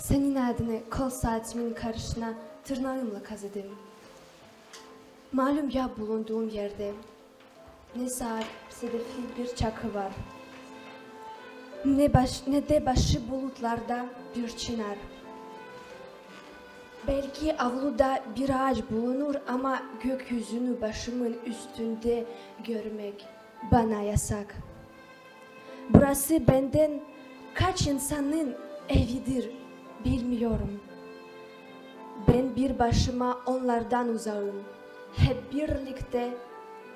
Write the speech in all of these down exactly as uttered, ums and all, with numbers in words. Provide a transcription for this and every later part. Senin adını kol saatimin karşına tırnağımla kazıdım. Malum ya bulunduğum yerde ne sahipse de fil bir çakı var. Ne, baş, ne de başı bulutlarda bir çınar. Belki avluda bir ağaç bulunur ama gökyüzünü başımın üstünde görmek bana yasak. Burası benden kaç insanın evidir bilmiyorum. Ben bir başıma onlardan uzağım. Hep birlikte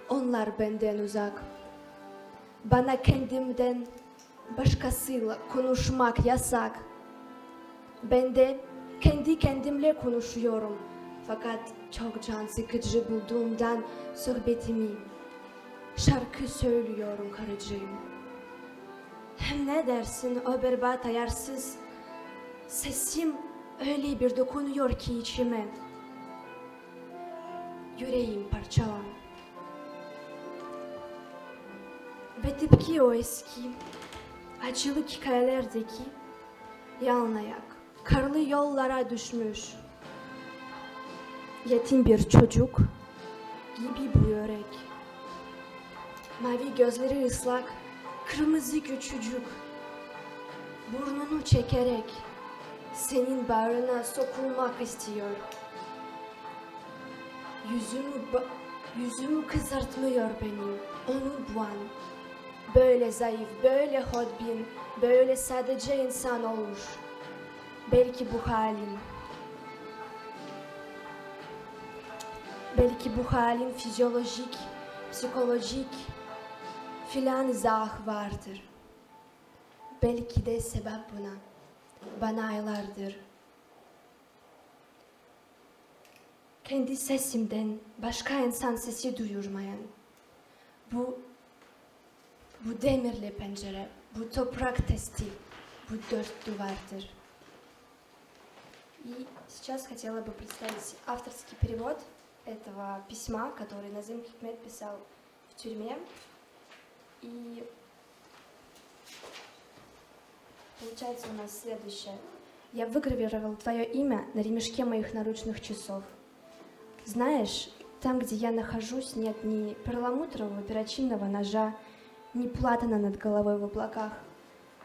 onlar benden uzak. Bana kendimden başkasıyla konuşmak yasak. Ben de kendi kendimle konuşuyorum. Fakat çok can sıkıcı bulduğumdan sohbetimi şarkı söylüyorum karıcığım. Hem ne dersin o berbat ayarsız sesim öyle bir dokunuyor ki içime. Yüreğim parçalan. Ve tıpkı o eski acılı hikayelerdeki yalnayak karlı yollara düşmüş yetim bir çocuk gibi bu yürek. Mavi gözleri ıslak, kırmızı küçücük, burnunu çekerek senin bağrına sokulmak istiyor. Yüzümü, yüzümü kızartmıyor benim, onu buan. Böyle zayıf, böyle hodbin, böyle sadece insan olur. Belki bu halin, belki bu halin fizyolojik, psikolojik filan izahı vardır. Belki de sebep buna, bana aylardır. Kendi sesimden başka insan sesi duyurmayan, bu, bu demirli pencere, bu toprak testi, bu dört duvardır. И сейчас хотела бы представить авторский перевод этого письма, который Назым Хикмет писал в тюрьме. И получается у нас следующее. Я выгравировал твое имя на ремешке моих наручных часов. Знаешь, там, где я нахожусь, нет ни перламутрового перочинного ножа, ни платана над головой в облаках.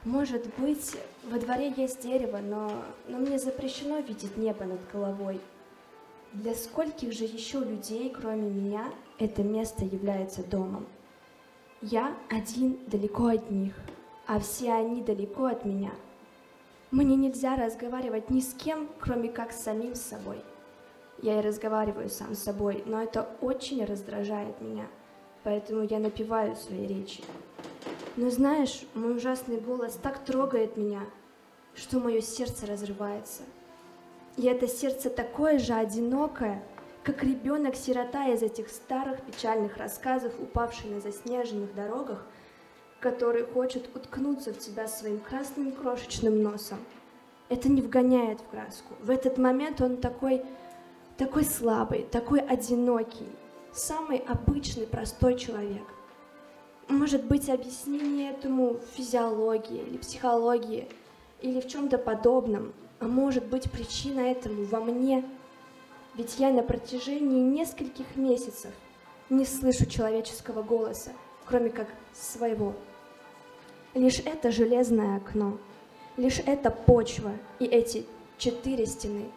Может быть, во дворе есть дерево, но, но мне запрещено видеть небо над головой. Для скольких же еще людей, кроме меня, это место является домом. Я один далеко от них, а все они далеко от меня. Мне нельзя разговаривать ни с кем, кроме как с самим собой. Я и разговариваю сам с собой, но это очень раздражает меня, поэтому я напеваю свои речи. Но знаешь, мой ужасный голос так трогает меня, что мое сердце разрывается. И это сердце такое же одинокое, как ребенок-сирота из этих старых печальных рассказов, упавший на заснеженных дорогах, который хочет уткнуться в тебя своим красным крошечным носом. Это не вгоняет в краску. В этот момент он такой, такой слабый, такой одинокий, самый обычный, простой человек. Может быть, объяснение этому в физиологии или психологии, или в чем-то подобном. А может быть, причина этому во мне. Ведь я на протяжении нескольких месяцев не слышу человеческого голоса, кроме как своего. Лишь это железное окно, лишь эта почва и эти четыре стены.